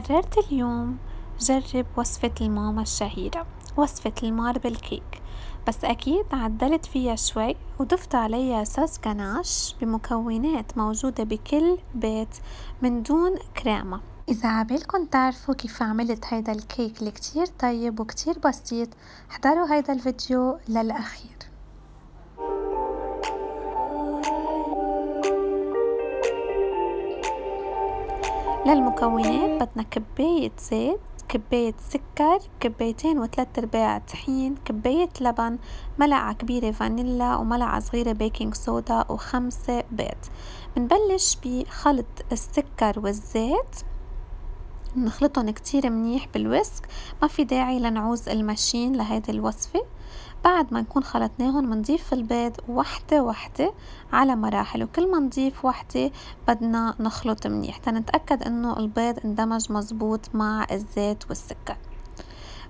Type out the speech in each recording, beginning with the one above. قررت اليوم جرب وصفة الماما الشهيرة، وصفة الماربل كيك، بس أكيد عدلت فيها شوي وضفت عليها صوص جناش بمكونات موجودة بكل بيت من دون كريمة. إذا عبالكن تعرفوا كيف عملت هيدا الكيك اللي كتير طيب وكتير بسيط، احضروا هيدا الفيديو للأخير. للمكونات بدنا كباية زيت، كباية سكر، كبايتين وثلاث ارباع طحين، كباية لبن، ملعقة كبيرة فانيلا وملعقة صغيرة بيكنج صودا و5 بيض. بنبلش بخلط السكر والزيت، بنخلطهم كتير منيح بالوسك، ما في داعي لنعوز الماشين لهيدي الوصفة. بعد ما نكون خلطناهم بنضيف البيض وحدة وحدة على مراحل، وكل ما نضيف وحدة بدنا نخلط منيح تنتأكد انه البيض اندمج مزبوط مع الزيت والسكر.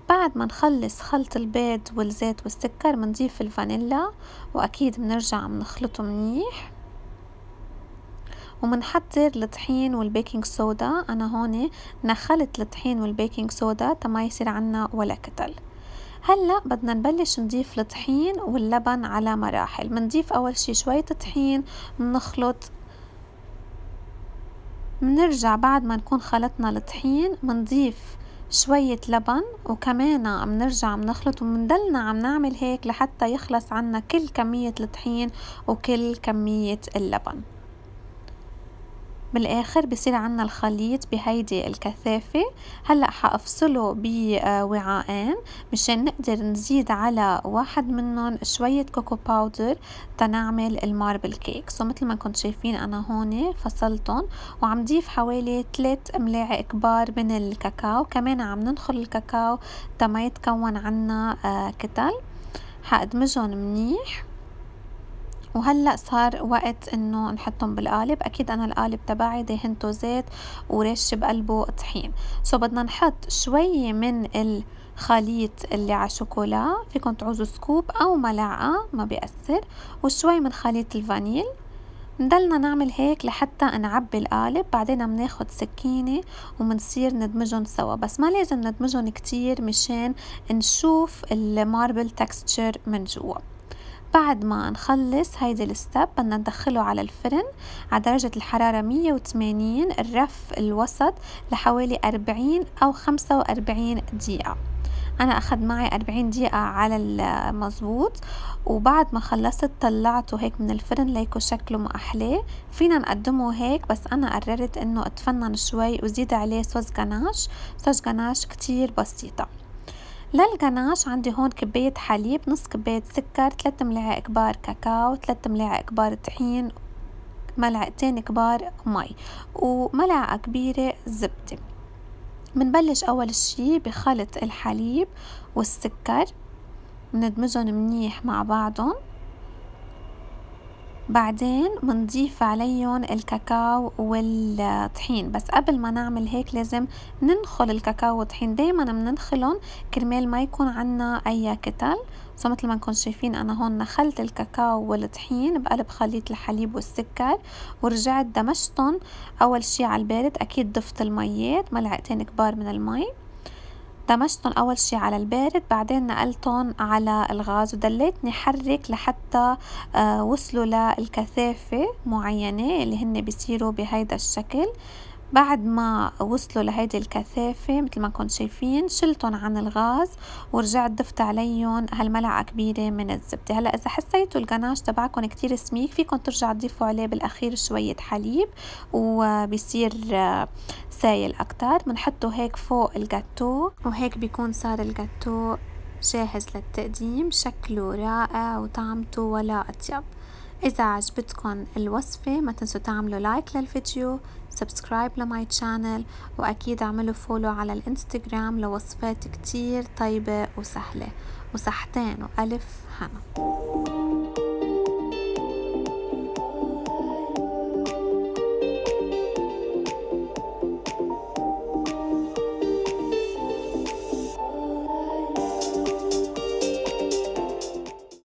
بعد ما نخلص خلط البيض والزيت والسكر بنضيف الفانيلا، واكيد بنرجع بنخلطه منيح، ومنحضر الطحين والبيكنج صودا. انا هون نخلت الطحين والبيكنج صودا تما يصير عنا ولا كتل. هلا بدنا نبلش نضيف الطحين واللبن على مراحل، بنضيف اول شي شوية طحين، بنخلط، بنرجع بعد ما نكون خلطنا الطحين بنضيف شوية لبن وكمان بنرجع بنخلط، وبنضلنا عم نعمل هيك لحتى يخلص عنا كل كمية الطحين وكل كمية اللبن. بالاخر بصير عنا الخليط بهيدي الكثافة. هلأ حأفصله بوعاءين مشان نقدر نزيد على واحد منهم شوية كوكو باودر تنعمل الماربل كيك. مثل ما كنت شايفين انا هون فصلتهم، وعم ضيف حوالي 3 ملاعق كبار من الكاكاو، كمان عم ننخل الكاكاو تما يتكون عنا كتل. حأدمجهم منيح، وهلأ صار وقت انه نحطهم بالقالب. اكيد انا القالب تبعي دهنته زيت ورش بقلبه طحين، بدنا نحط شوية من الخليط اللي على شوكولا، فيكم تعوزوا سكوب او ملعقة ما بيأثر، وشوي من خليط الفانيل. نضلنا نعمل هيك لحتى نعبي القالب، بعدين بناخد سكينة وبنصير ندمجهم سوا، بس ما لازم ندمجهم كتير مشان نشوف الماربل تكستشر من جوا. بعد ما نخلص هيدا الستيب بدنا ندخله على الفرن على درجة الحرارة 180، الرف الوسط، لحوالي 40 أو 45 دقيقة. أنا أخذ معي 40 دقيقة على المظبوط، وبعد ما خلصت طلعته هيك من الفرن ليكو شكله ما أحلاه. فينا نقدمه هيك، بس أنا قررت إنه أتفنن شوي وزيد عليه صوص جناش، صوص جناش كتير بسيطة. للجناش عندي هون كباية حليب، نص كباية سكر، 3 ملاعق كبار كاكاو، 3 ملاعق كبار طحين، ملعقتين كبار مي، وملعقة كبيرة زبدة. بنبلش أول شي بخلط الحليب والسكر، بندمجهم منيح مع بعضهم، بعدين بنضيف عليهم الكاكاو والطحين. بس قبل ما نعمل هيك لازم ننخل الكاكاو والطحين، دايما بننخلهم كرمال ما يكون عنا اي كتل. مثل ما انكم شايفين انا هون نخلت الكاكاو والطحين بقلب خليط الحليب والسكر، ورجعت دمجتهم اول شي على البارد. اكيد ضفت الميات، ملعقتين كبار من المي، دمجتهم أول شي على البارد، بعدين نقلتهم على الغاز ودليتني حرك لحتى وصلوا للكثافة معينة اللي هن بيصيروا بهيدا الشكل. بعد ما وصلوا لهيدي الكثافة مثل ما كنت شايفين شلتهم عن الغاز، ورجعت ضفت عليهم هالملعقة كبيرة من الزبدة. هلا إذا حسيتوا الجناش تبعكم كتير سميك فيكم ترجع تضيفوا عليه بالأخير شوية حليب وبيصير سايل أكتر. بنحطه هيك فوق الجاتو، وهيك بيكون صار الجاتو جاهز للتقديم، شكله رائع وطعمته ولا أطيب. إذا عجبتكم الوصفة ما تنسوا تعملوا لايك للفيديو، سبسكرايب لماي تشانل، وأكيد اعملوا فولو على الانستغرام لوصفات كتير طيبة وسهلة. وصحتين وألف هنا.